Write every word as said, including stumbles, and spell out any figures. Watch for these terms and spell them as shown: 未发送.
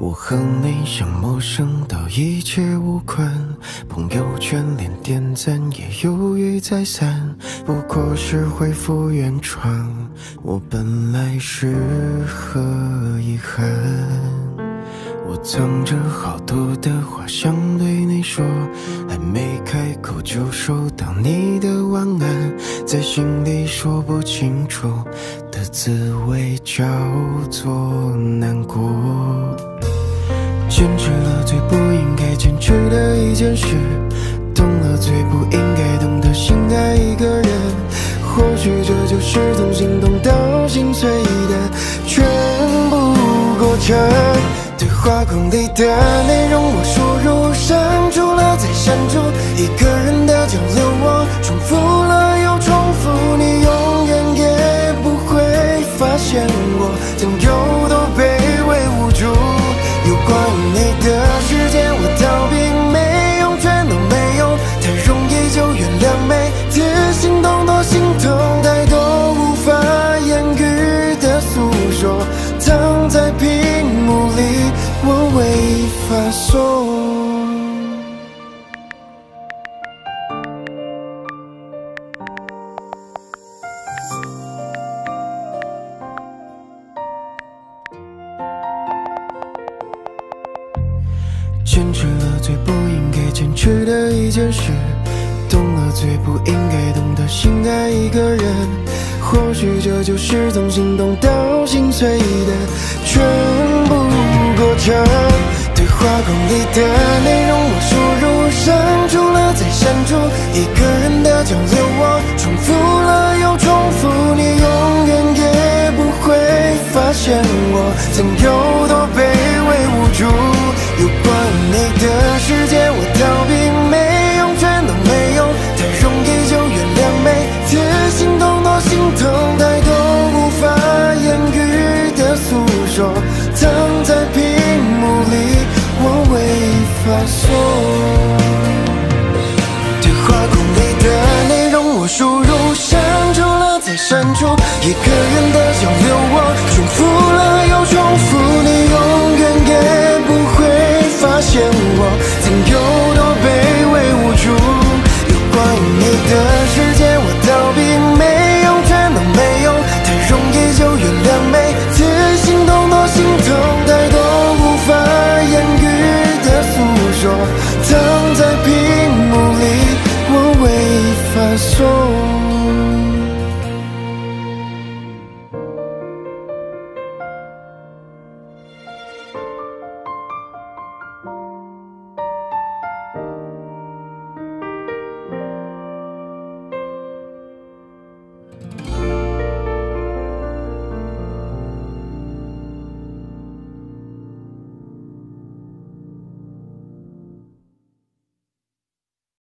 我和你像陌生到一切无关，朋友圈连点赞也犹豫再三，不过是恢复原创，我本来是何遗憾。我藏着好多的话想对你说，还没开口就收到你的晚安，在心里说不清楚的滋味叫做难过。 坚持了最不应该坚持的一件事，懂了最不应该懂得心爱一个人。或许这就是从心动到心碎的全部过程。对话框里的内容我输入删除了再删除，一个人的交流我重复了又重复，你永远也不会发现我曾有多卑微无助。 有关于你的世界，我逃避没用，全都没用，太容易就原谅每次心动多心痛，太多无法言语的诉说，躺在屏幕里，我未发送。 坚持了最不应该坚持的一件事，懂了最不应该懂得心爱一个人。或许这就是从心动到心碎的全部过程。对话框里的内容我输入删除了再删除，一个人的交流我重复了又重复，你永远也不会发现我曾有多卑微无助。 有关你的世界，我逃避没用，全都没用，太容易就原谅每次心动多心痛，太多无法言语的诉说，躺在屏幕里，我未发送。对话框里的内容我输入删除了再删除，一个人的交流我重复了又重复，你永远也不会。 发现我曾有多卑微无助，有关于你的世界我逃避没用，全都没用，太容易就原谅每次心动多心痛，太多无法言语的诉说，躺在屏幕里我未发送。